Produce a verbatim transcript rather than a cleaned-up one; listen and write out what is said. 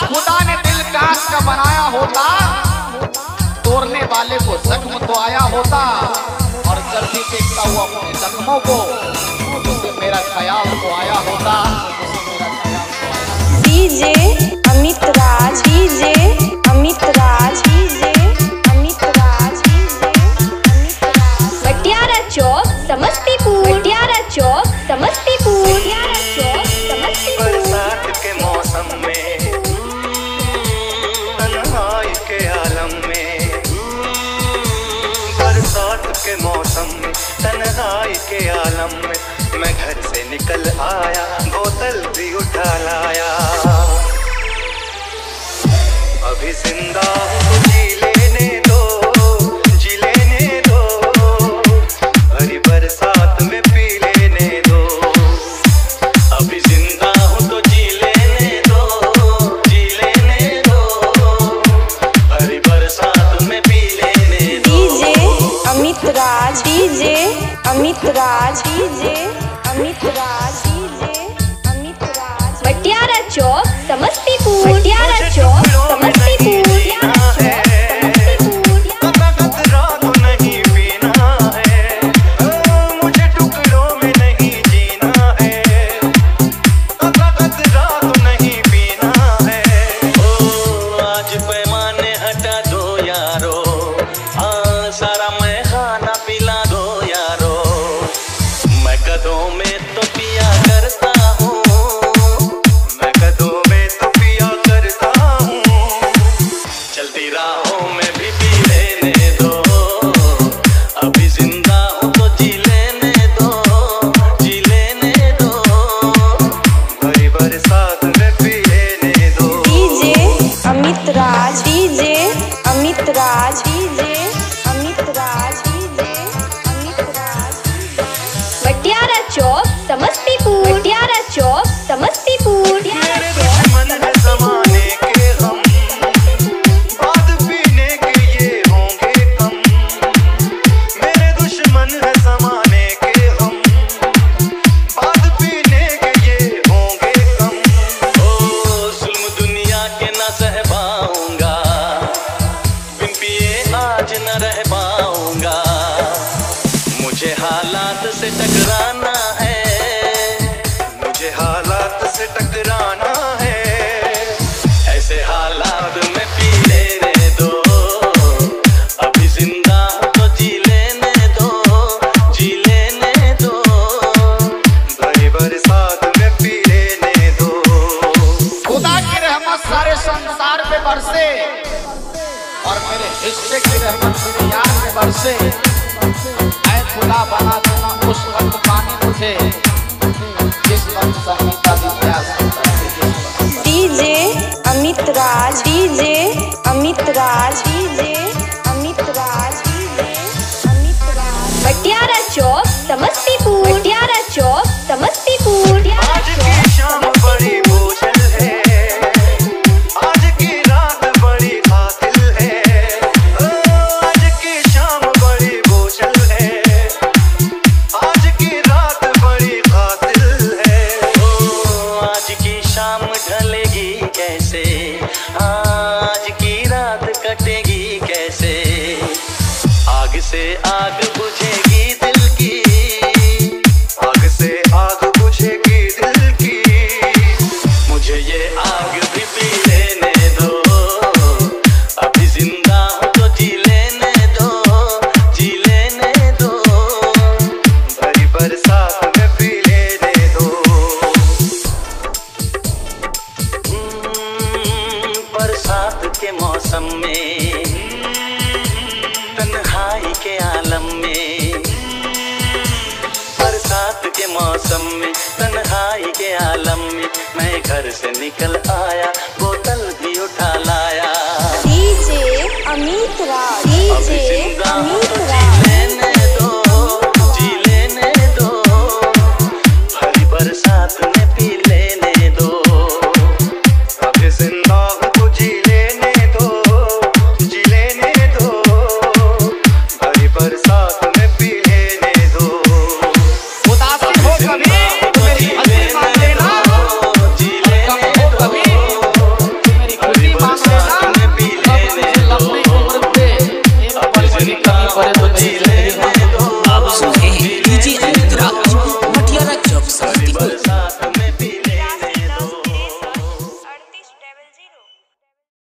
खुदा ने दिल काट का बनाया होता, तोड़ने वाले को जख्म तो आया होता। और जल्दी देखता हुआ अपने जख्मों को, उसे मेरा ख्याल तो आया होता। DJ Amit Raj, DJ Amit Raj, DJ Amit Raj, DJ Amit Raj. Batiyara Chowk Samastipur, Batiyara Chowk Samastipur, Batiyara Chowk Samastipur. बरसात के मौसम में, तन्हाई के आलम में, बरसात के मौसम में, तन्हाई के आलम में, मैं घर से निकल आया, बोतल भी उठा लाया। अभी जिंदा हूँ, जी लेने दो, जी लेने दो, हरी बरसात में पी लेने दो। अभी जिंदा हूँ तो जी लेने दो, जी लेने दो, हरी बरसात में पी लेने दो। DJ Amit Raj, DJ Amit Raj, DJ Amit Raj, DJ Amit Raj. Batiyara Chowk Samastipur, Batiyara Chowk Samastipur. Batiyara Chowk Samastipur, Batiyara Chowk Samastipur. जमाने के गम बाद पीने के ये होंगे कम, मेरे दुश्मन है जमाने के गम बाद पीने के ये होंगे कम। ओ जुल्म दुनिया के ना सह पाऊंगा, बिन पिए आज न रह पाऊंगा। मुझे हालात से टकराना है, मुझे हालात से टकराना है, ऐसे हालात में पी लेने दो। अभी जिंदा हूँ तो जी लेने दो, जी लेने दो, भरी बरसात में पी लेने दो। खुदा की रहमत सारे संसार पे बरसे, और मेरे हिस्से की रहमत दुनिया में बरसे। ऐ खुदा बना देना उस वक्त पानी मुझे, जिस वक्त संगीता की प्यास। DJ Amit Raj, DJ Amit Raj, DJ Amit Raj, DJ Amit Raj. Batiyara Chowk Samastipur, Batiyara Chowk Samastipur. आज की शाम बड़ी बोझल है, आज की रात बड़ी कातिल है, आज की शाम बड़ी बोझल है, आज की रात बड़ी कातिल है। ओ आज की शाम ढलेगी कैसे, आज की रात कटेगी कैसे। आग से आग बुझेगी दिल की, आग से आग बुझेगी दिल की, मुझे ये आग भी पी लेने दो। अभी जिंदा हूँ तो जी लेने दो, जी लेने दो, भरी बरसात में पी लेने दो। हम्म, बरसात के मौसम में, तन्हाई के आलम में, बरसात के मौसम में, तन्हाई के आलम में, मैं घर से निकल आया।